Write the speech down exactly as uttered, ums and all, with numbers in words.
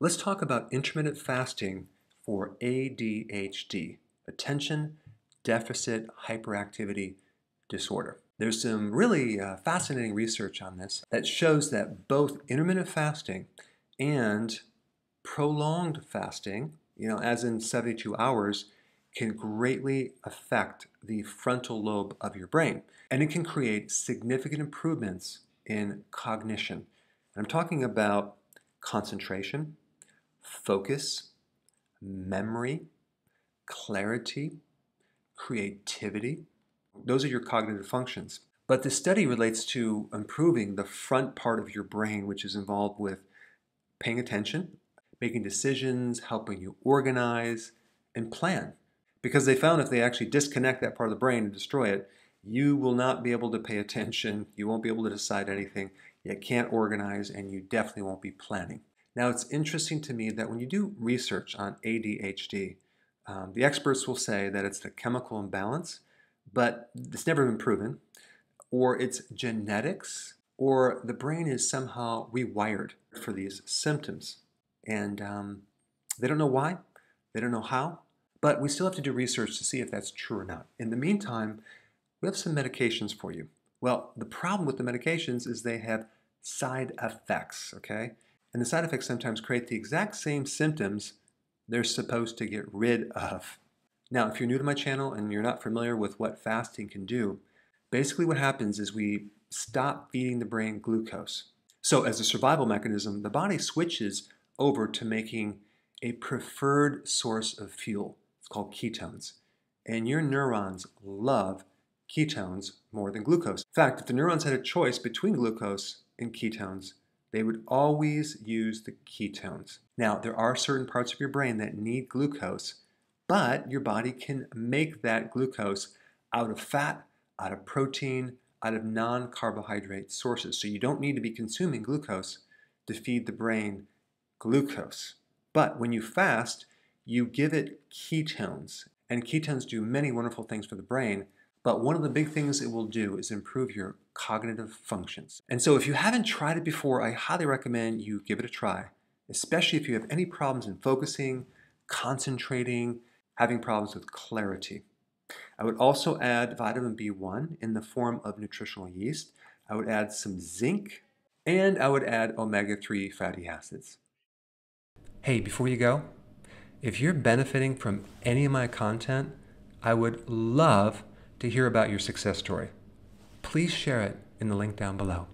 Let's talk about intermittent fasting for A D H D, attention deficit hyperactivity disorder. There's some really uh, fascinating research on this that shows that both intermittent fasting and prolonged fasting, you know, as in seventy-two hours, can greatly affect the frontal lobe of your brain. And it can create significant improvements in cognition. And I'm talking about concentration, focus, memory, clarity, creativity. Those are your cognitive functions. But the study relates to improving the front part of your brain, which is involved with paying attention, making decisions, helping you organize, and plan. Because they found if they actually disconnect that part of the brain and destroy it, you will not be able to pay attention, you won't be able to decide anything, you can't organize, and you definitely won't be planning. Now, it's interesting to me that when you do research on A D H D, um, the experts will say that it's the chemical imbalance, but it's never been proven, or it's genetics, or the brain is somehow rewired for these symptoms. And um, they don't know why, they don't know how, but we still have to do research to see if that's true or not. In the meantime, we have some medications for you. Well, the problem with the medications is they have side effects, okay? And the side effects sometimes create the exact same symptoms they're supposed to get rid of. Now, if you're new to my channel and you're not familiar with what fasting can do, basically what happens is we stop feeding the brain glucose. So as a survival mechanism, the body switches over to making a preferred source of fuel. It's called ketones. And your neurons love ketones more than glucose. In fact, if the neurons had a choice between glucose and ketones, they would always use the ketones. Now, there are certain parts of your brain that need glucose, but your body can make that glucose out of fat, out of protein, out of non-carbohydrate sources. So you don't need to be consuming glucose to feed the brain glucose. But when you fast, you give it ketones. And ketones do many wonderful things for the brain, but one of the big things it will do is improve your cognitive functions. And so if you haven't tried it before, I highly recommend you give it a try, especially if you have any problems in focusing, concentrating, having problems with clarity. I would also add vitamin B one in the form of nutritional yeast. I would add some zinc, and I would add omega three fatty acids. Hey, before you go, if you're benefiting from any of my content, I would love to hear about your success story. Please share it in the link down below.